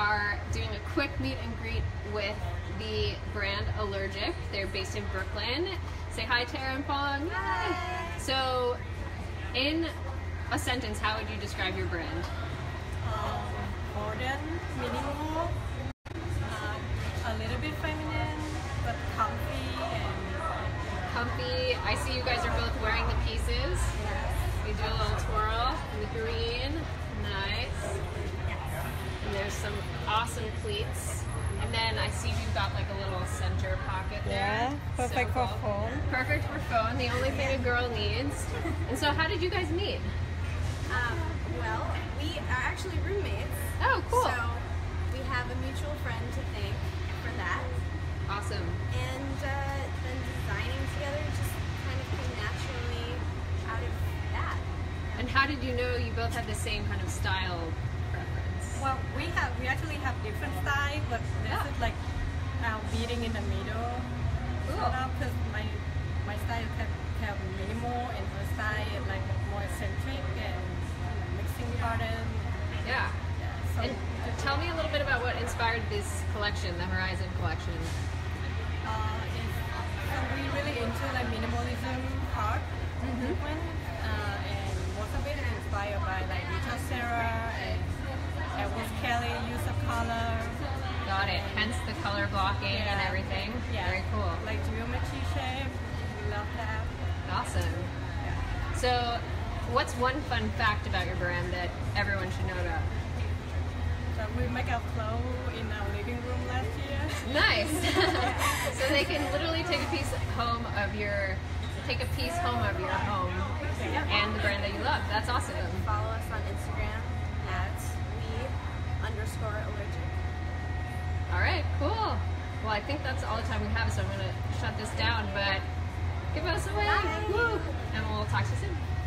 are doing a quick meet and greet with the brand Allergic. They're based in Brooklyn. Say hi, Tara and Fong. Hi. So, in a sentence, how would you describe your brand? Modern, minimal, a little bit feminine, but comfy and comfy. I see you guys are both wearing the pieces. You do a little twirl in the green. Nice. And there's some awesome pleats. And then I see you've got like a little center pocket there. Yeah, perfect for phone. Perfect for phone, the only thing a girl needs. And so how did you guys meet? Well, we are actually roommates. Oh, cool. So we have a mutual friend to thank for that. Awesome. And then designing together just kind of came naturally out of that. And how did you know you both had the same kind of style? Well, we actually have different styles, but this is like meeting in the middle. Cool. Because my style have minimal, and her style is like more eccentric and mixing garden. Yeah. So and tell me a little bit about what inspired this collection, the Horizon collection. We really into the minimalism part movement, and most of it is inspired by like Rita Sarah and. Kelly, use of color. Got it. Hence the color blocking and everything. Yeah. Very cool. Like geometry shape. We love that. Awesome. Yeah. So, what's one fun fact about your brand that everyone should know about? So we make our clothes in our living room last year. Nice. So they can literally take a piece home of your home and the brand that you love. That's awesome. Follow us on Instagram. @we_allergic. Alright, cool. Well, I think that's all the time we have, so I'm going to shut this down, but give us a wave. Woo! And we'll talk to you soon.